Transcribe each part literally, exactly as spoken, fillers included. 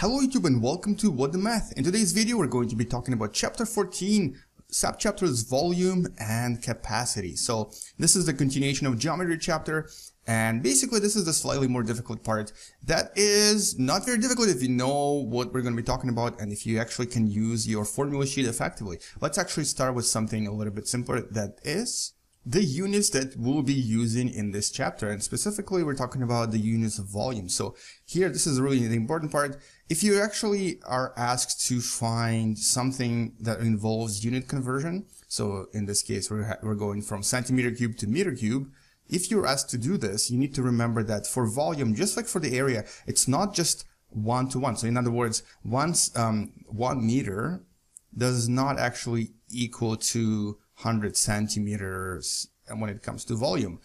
Hello YouTube and welcome to What Da Math. In today's video we're going to be talking about chapter fourteen, subchapters volume and capacity. So this is the continuation of geometry chapter, and basically this is the slightly more difficult part that is not very difficult if you know what we're going to be talking about and if you actually can use your formula sheet effectively. Let's actually start with something a little bit simpler, that is the units that we'll be using in this chapter, and specifically we're talking about the units of volume. So here, this is really the important part. If you actually are asked to find something that involves unit conversion, so in this case we're, we're going from centimeter cube to meter cube, if you're asked to do this, you need to remember that for volume, just like for the area, it's not just one-to-one. So in other words, once um, one meter does not actually equal to one hundred centimeters when it comes to volume.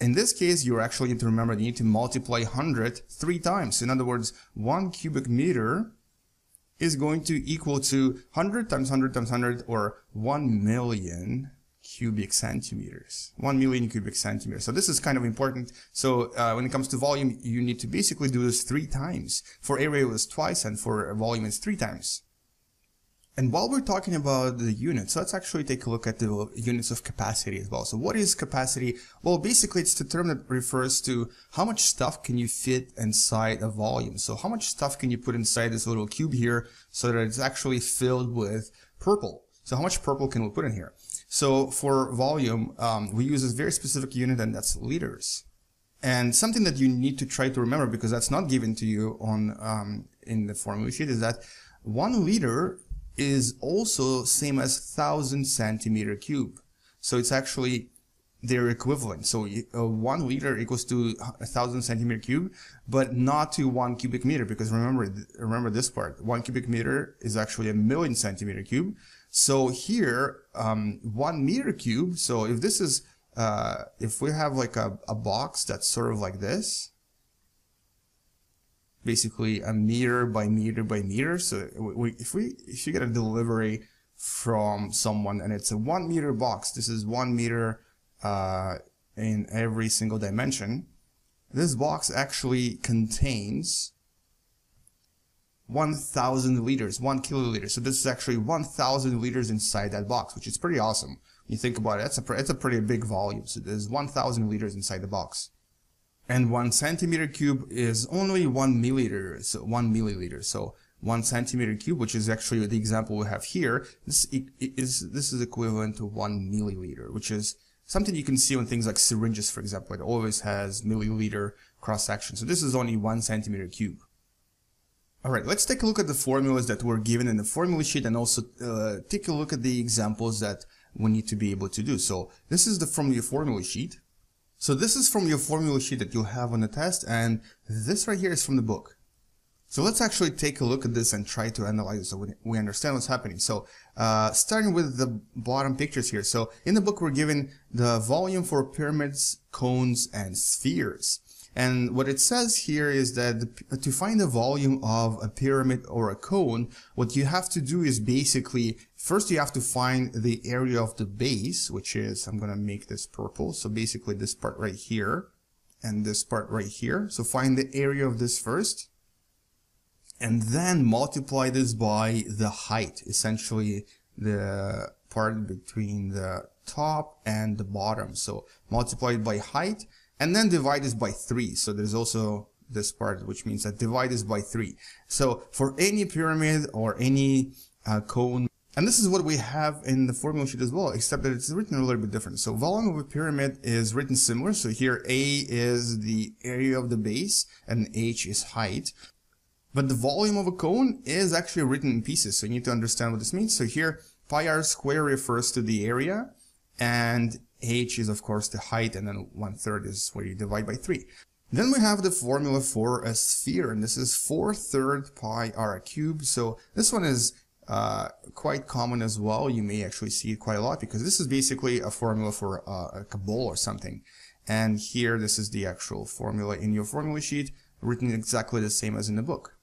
In this case, you actually need to remember you need to multiply one hundred three times. In other words, one cubic meter is going to equal to one hundred times one hundred times one hundred, or one million cubic centimeters. one million cubic centimeters. So this is kind of important. So uh, when it comes to volume, you need to basically do this three times. For area it was twice, and for volume it's three times. And while we're talking about the units, let's actually take a look at the units of capacity as well. So what is capacity? Well, basically it's the term that refers to how much stuff can you fit inside a volume. So how much stuff can you put inside this little cube here so that it's actually filled with purple. So how much purple can we put in here? So for volume, um, we use this very specific unit, and that's liters. And something that you need to try to remember, because that's not given to you on um, in the formula sheet, is that one liter is also same as thousand centimeter cube. So it's actually their equivalent. So uh, one liter equals to a thousand centimeter cube, but not to one cubic meter, because remember th remember this part. One cubic meter is actually a million centimeter cube. So here, um, one meter cube. So if this is uh, if we have like a, a box that's sort of like this, basically a meter by meter by meter. So we, if we if you get a delivery from someone and it's a one meter box, this is one meter uh, in every single dimension. This box actually contains one thousand liters, one kiloliter. So this is actually one thousand liters inside that box, which is pretty awesome. When you think about it, that's a it's a pretty big volume. So there's one thousand liters inside the box. And one centimeter cube is only one milliliter, so one milliliter. So one centimeter cube, which is actually the example we have here, this is this is equivalent to one milliliter, which is something you can see on things like syringes, for example. It always has milliliter cross section. So this is only one centimeter cube. All right, let's take a look at the formulas that were given in the formula sheet, and also uh, take a look at the examples that we need to be able to do. So this is the from your formula sheet. So this is from your formula sheet that you'll have on the test, and this right here is from the book. So let's actually take a look at this and try to analyze it so we understand what's happening. So uh, starting with the bottom pictures here. So in the book we're given the volume for pyramids, cones, and spheres. And what it says here is that the, to find the volume of a pyramid or a cone, what you have to do is basically, first you have to find the area of the base, which is, I'm going to make this purple. So basically this part right here and this part right here. So find the area of this first, and then multiply this by the height, essentially the part between the top and the bottom. So multiply it by height, and then divide this by three. So there's also this part, which means that divide this by three. So for any pyramid or any uh, cone, and this is what we have in the formula sheet as well, except that it's written a little bit different. So volume of a pyramid is written similar. So here A is the area of the base and H is height. But the volume of a cone is actually written in pieces. So you need to understand what this means. So here pi r squared refers to the area, and H is of course the height, and then one third is where you divide by three. Then we have the formula for a sphere, and this is four third pi r cubed. So this one is uh, quite common as well. You may actually see it quite a lot, because this is basically a formula for uh, a cabal or something. And here this is the actual formula in your formula sheet, written exactly the same as in the book.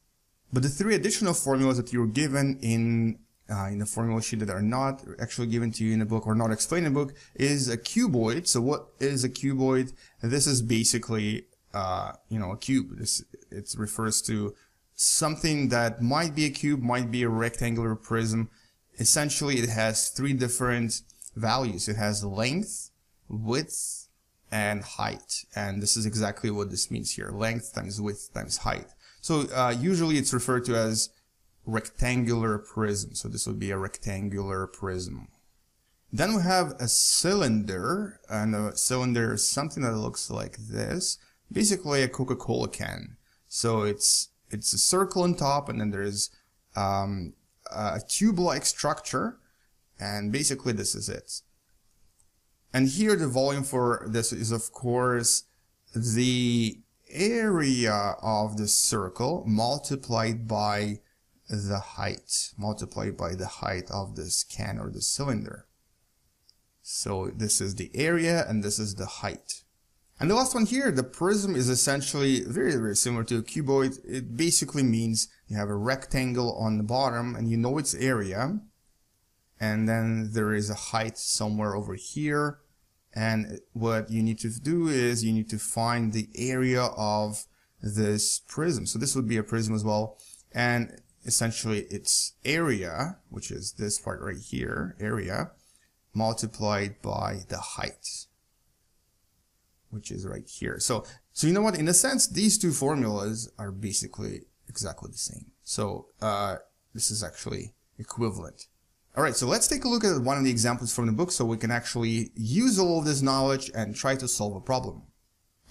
But the three additional formulas that you were given in Uh, in the formula sheet that are not actually given to you in the book or not explained in the book is a cuboid. So what is a cuboid? This is basically, uh, you know, a cube. This, it refers to something that might be a cube, might be a rectangular prism. Essentially, it has three different values. It has length, width, and height. And this is exactly what this means here. Length times width times height. So uh, usually it's referred to as rectangular prism. So this would be a rectangular prism. Then we have a cylinder, and a cylinder is something that looks like this. Basically a Coca-Cola can. So it's it's a circle on top, and then there's um, a tube-like structure, and basically this is it. And here the volume for this is, of course, the area of the circle multiplied by the height, multiplied by the height of this can or the cylinder. So this is the area and this is the height. And the last one here, the prism, is essentially very, very similar to a cuboid. It basically means you have a rectangle on the bottom and you know its area. And then there is a height somewhere over here. And what you need to do is you need to find the area of this prism. So this would be a prism as well. And essentially its area, which is this part right here, area, multiplied by the height, which is right here. So, so you know what, in a sense, these two formulas are basically exactly the same. So uh, this is actually equivalent. All right, so let's take a look at one of the examples from the book so we can actually use all of this knowledge and try to solve a problem.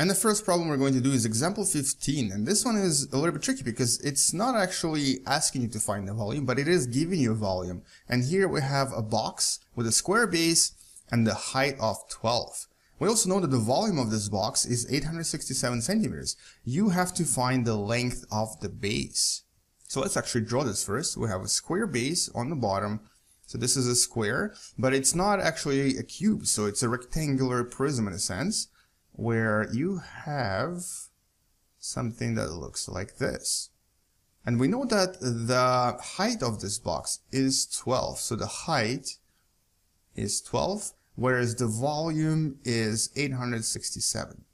And the first problem we're going to do is example fifteen. And this one is a little bit tricky because it's not actually asking you to find the volume, but it is giving you a volume. And here we have a box with a square base and the height of twelve. We also know that the volume of this box is eight hundred sixty-seven centimeters. You have to find the length of the base. So let's actually draw this first. We have a square base on the bottom. So this is a square, but it's not actually a cube. So it's a rectangular prism in a sense, where you have something that looks like this. And we know that the height of this box is twelve. So the height is twelve. Whereas the volume is eight hundred sixty-seven.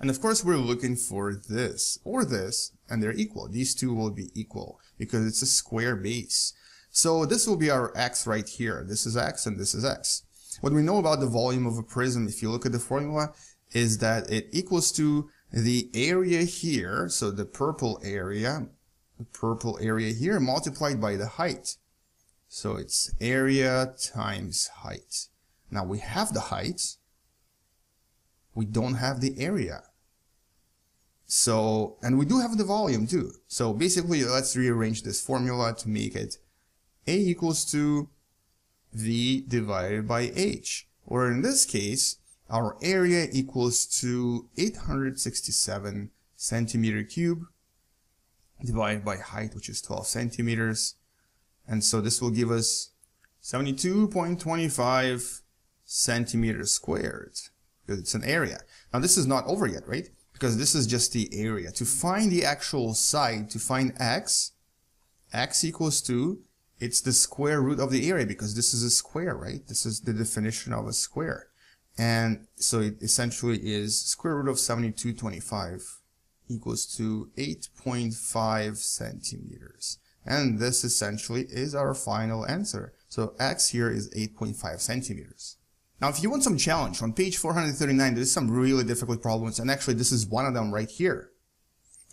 And of course we're looking for this or this, and they're equal. These two will be equal because it's a square base. So this will be our x right here. This is x and this is x. What we know about the volume of a prism, if you look at the formula, is that it equals to the area here, so the purple area, the purple area here, multiplied by the height. So it's area times height. Now we have the height, we don't have the area. So, and we do have the volume too. So basically let's rearrange this formula to make it A equals to V divided by H. Or in this case, our area equals to eight hundred sixty-seven centimeter cube divided by height, which is twelve centimeters. And so this will give us seventy-two point two five centimeters squared, because it's an area. Now this is not over yet, right? Because this is just the area. To find the actual side, to find x, x equals to, it's the square root of the area, because this is a square, right? This is the definition of a square. And so it essentially is square root of seventy-two point two five equals to eight point five centimeters. And this essentially is our final answer. So x here is eight point five centimeters. Now, if you want some challenge, on page four hundred thirty-nine, there's some really difficult problems, and actually this is one of them right here.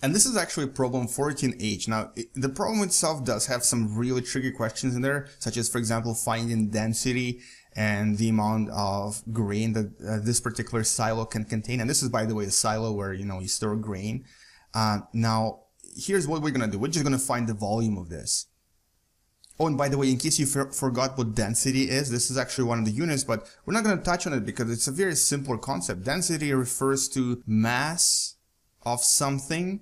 And this is actually problem fourteen H. Now, it, the problem itself does have some really tricky questions in there, such as, for example, finding density and the amount of grain that uh, this particular silo can contain. And this is, by the way, a silo where, you know, you store grain. Uh, now, here's what we're going to do. We're just going to find the volume of this. Oh, and by the way, in case you for forgot what density is, this is actually one of the units, but we're not going to touch on it because it's a very simpler concept. Density refers to mass of something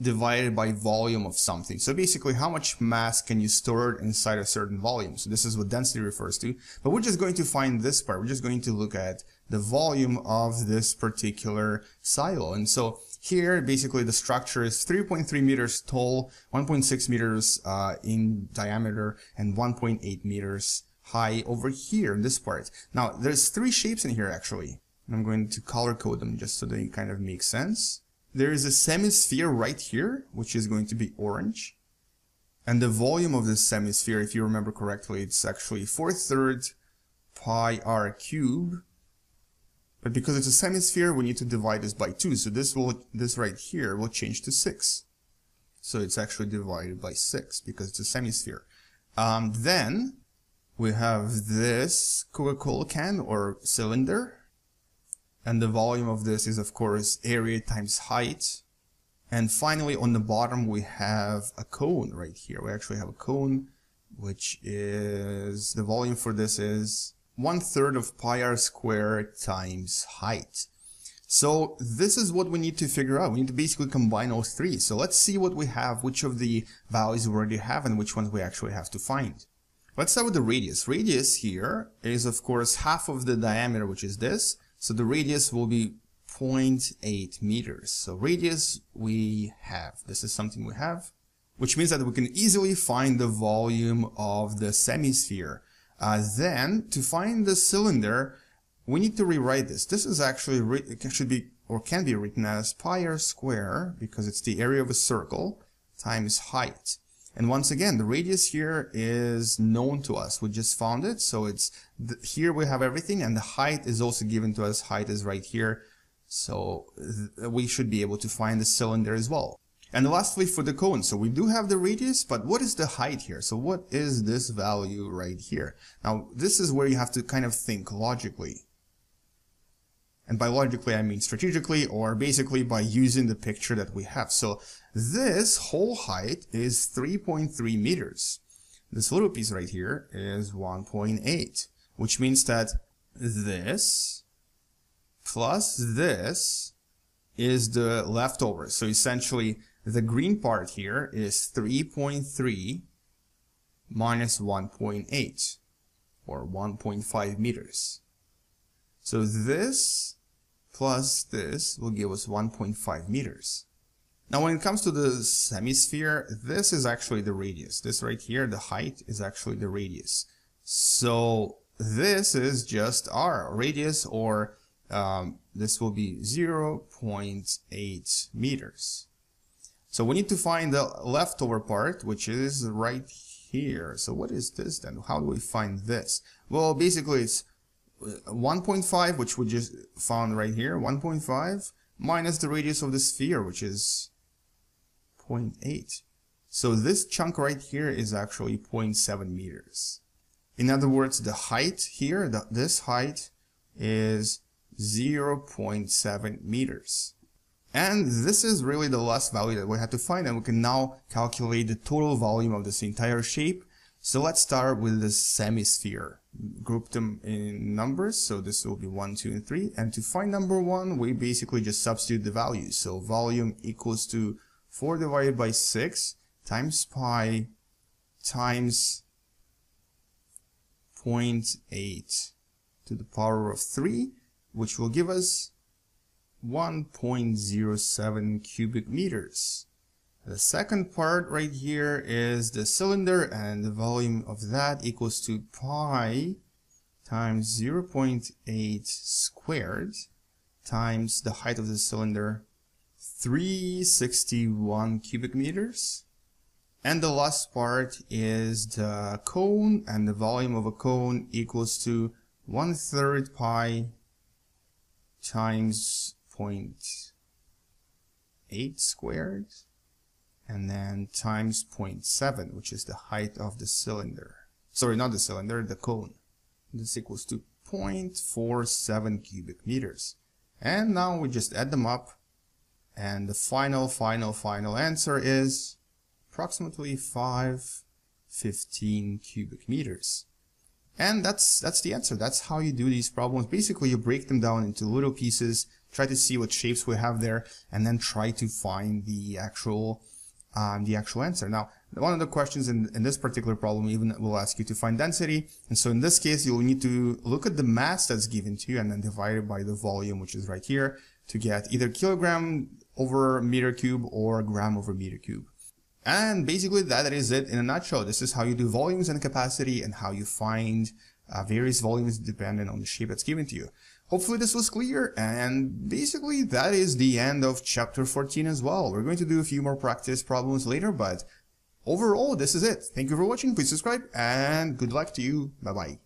divided by volume of something. So basically, how much mass can you store inside a certain volume? So this is what density refers to. But we're just going to find this part. We're just going to look at the volume of this particular silo. And so here, basically, the structure is three point three meters tall, one point six meters uh, in diameter, and one point eight meters high over here in this part. Now, there's three shapes in here, actually. I'm going to color code them just so they kind of make sense. there is a semisphere right here, which is going to be orange. And the volume of this semisphere, if you remember correctly, it's actually four thirds pi r cubed. But because it's a semisphere, we need to divide this by two. So this will, this right here will change to six. So it's actually divided by six because it's a semisphere. Um, then we have this Coca-Cola can or cylinder. And the volume of this is, of course, area times height. And finally, on the bottom, we have a cone right here. We actually have a cone, which is, the volume for this is one third of pi r squared times height. So this is what we need to figure out. We need to basically combine all three. So let's see what we have, which of the values we already have and which ones we actually have to find. Let's start with the radius. Radius here is, of course, half of the diameter, which is this. So the radius will be zero point eight meters. So radius we have, this is something we have, which means that we can easily find the volume of the semisphere. Uh, then to find the cylinder, we need to rewrite this. This is actually, it should be or can be written as pi r square, because it's the area of a circle times height. And once again, the radius here is known to us. We just found it. So it's here we have everything, and the height is also given to us. Height is right here. So we should be able to find the cylinder as well. And lastly, for the cone, so we do have the radius, but what is the height here? So what is this value right here? Now, this is where you have to kind of think logically. And by logically, I mean strategically, or basically by using the picture that we have. So this whole height is three point three meters. This little piece right here is one point eight, which means that this plus this is the leftover. So essentially, the green part here is three point three minus one point eight, or one point five meters. So this plus this will give us one point five meters. Now, when it comes to the semisphere, this is actually the radius. This right here, the height, is actually the radius. So this is just our radius, or Um, this will be zero point eight meters. So we need to find the leftover part, which is right here. So what is this then? How do we find this? Well, basically it's one point five, which we just found right here, one point five minus the radius of the sphere, which is zero point eight. So this chunk right here is actually zero point seven meters. In other words, the height here, the, this height is zero point seven meters. And this is really the last value that we have to find, and we can now calculate the total volume of this entire shape. So let's start with the semisphere. Group them in numbers, so this will be one, two, and three. And to find number one, we basically just substitute the values. So volume equals to four divided by six times pi times zero point eight to the power of three, which will give us one point zero seven cubic meters. The second part right here is the cylinder, and the volume of that equals to pi times zero point eight squared times the height of the cylinder, three hundred sixty-one cubic meters. And the last part is the cone, and the volume of a cone equals to one third pi times zero point eight squared, and then times zero point seven, which is the height of the cylinder. Sorry, not the cylinder, the cone. This equals to zero point four seven cubic meters. And now we just add them up, and the final, final, final answer is approximately five hundred fifteen cubic meters. And that's that's the answer. That's how you do these problems. Basically, you break them down into little pieces, try to see what shapes we have there, and then try to find the actual um, the actual answer. Now, one of the questions in, in this particular problem even will ask you to find density. And so in this case, you'll need to look at the mass that's given to you and then divide it by the volume, which is right here, to get either kilogram over meter cube or gram over meter cube. And basically that is it in a nutshell. This is how you do volumes and capacity, and how you find uh, various volumes dependent on the shape that's given to you. Hopefully this was clear, and basically that is the end of chapter fourteen as well. We're going to do a few more practice problems later, but overall this is it. Thank you for watching, please subscribe, and good luck to you. Bye bye.